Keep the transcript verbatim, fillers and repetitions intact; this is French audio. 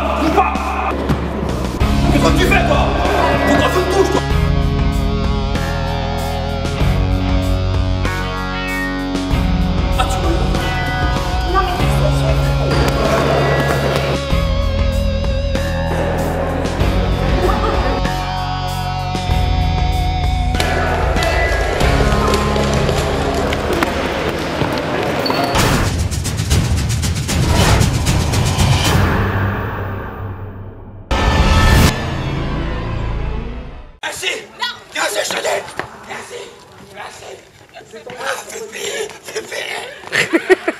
pas, bouge pas. Qu'est-ce que tu fais, toi? Pourquoi tu me touches, toi? Ah, tu me... Non, mais qu'est-ce que tu Merci. Merci. Merci. C'est ton... Ah, fais payer, fais payer.